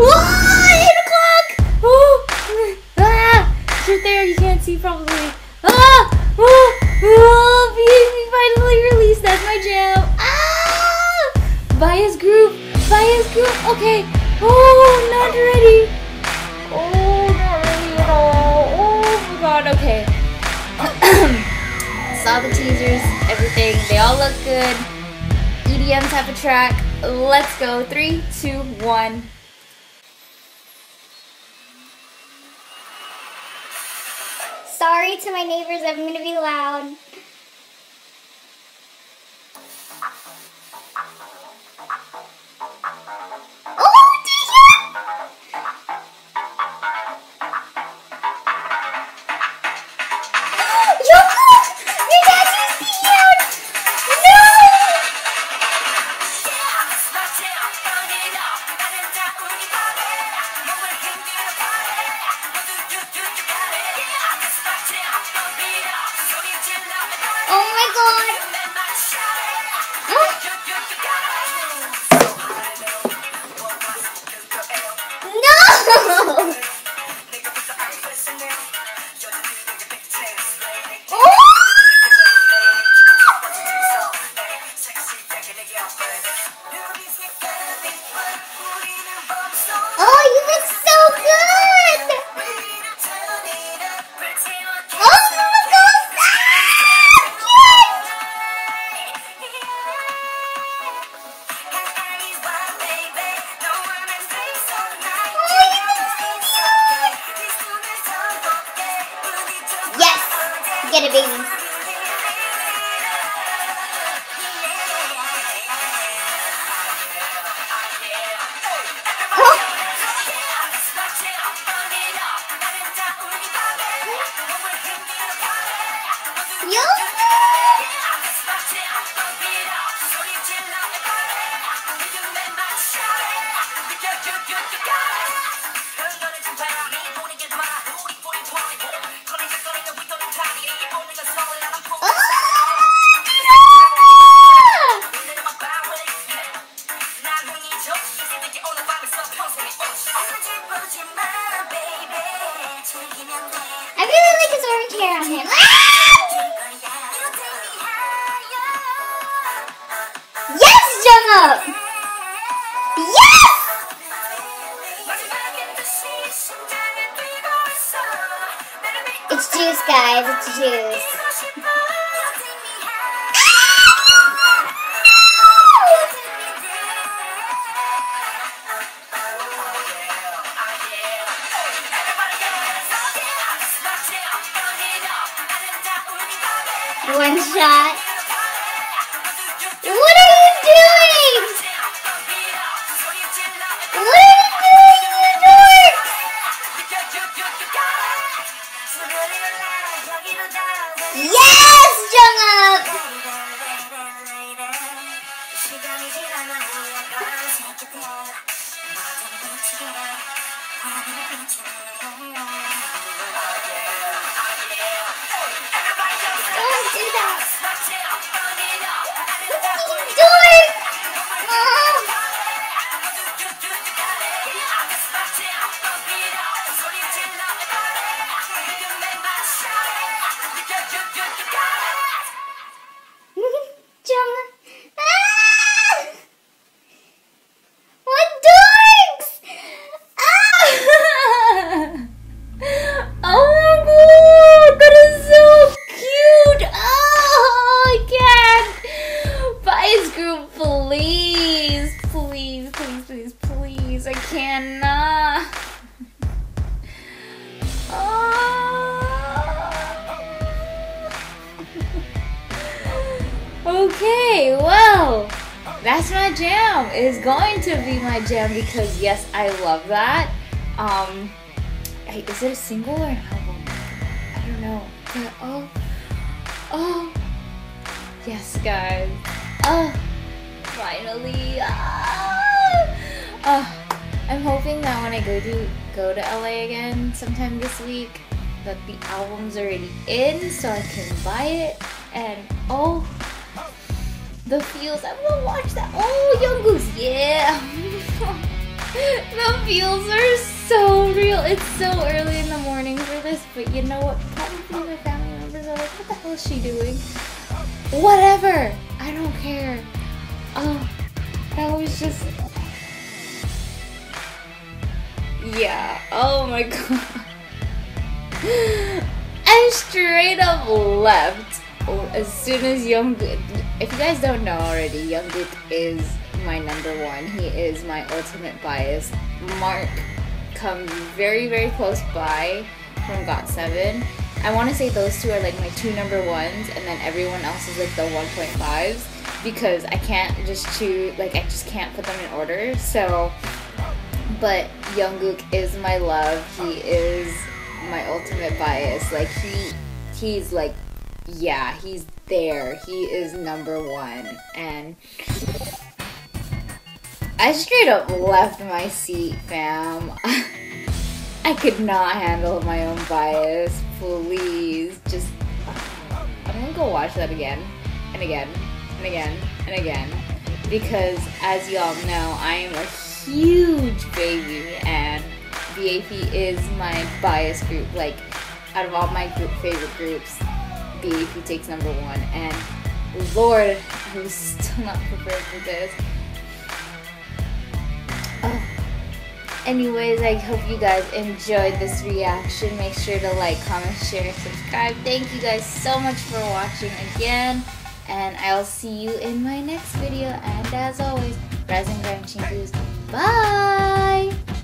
Whoa, 8 o'clock! Oh, ah, it's right there, you can't see probably. Ah! Oh, oh, B.A.P finally released, that's my jam. Ah! Bias group, okay. Oh, not ready. Oh, not ready at all. Oh my god, okay. Saw the teasers, everything, they all look good. EDMs have a track. Let's go. 3, 2, 1. Sorry to my neighbors, I'm gonna be loud. Get it, baby. It's juice, guys. It's juice. One shot. What are you doing? What are you doing, you dork? Yes, Jungkook! Don't do that! Please, I cannot. Okay, well, that's my jam. It's going to be my jam because yes, I love that. Is it a single or an album? I don't know. But oh, yes, guys. Oh, finally. I'm hoping that when I go to LA again sometime this week, that the album's already in so I can buy it. And oh, the feels. I'm gonna watch that. Oh, Yongguk, yeah. The feels are so real. It's so early in the morning for this, but you know what? Probably my family members are like, what the hell is she doing? Whatever! I don't care. I was just... yeah. Oh my god. I straight up left as soon as Yongguk. If you guys don't know already, Yongguk is my #1. He is my ultimate bias. Mark comes very, very close by from GOT7. I want to say those two are like my two #1s, and then everyone else is like the 1.5s because I can't just choose, like I just can't put them in order. So, but Yongguk is my love. He is my ultimate bias. Like he's like, yeah, he's there. He is #1, and I straight up left my seat, fam. I could not handle my own bias. Please, just, I'm gonna go watch that again, and again, and again, and again, because as y'all know, I am a huge baby, and B.A.P is my bias group. Like, out of all my favorite groups, B.A.P takes #1, and Lord, I was still not prepared for this. Anyways, I hope you guys enjoyed this reaction. Make sure to like, comment, share, subscribe. Thank you guys so much for watching again, and I'll see you in my next video. And as always, rise and grind, Chingus. Bye!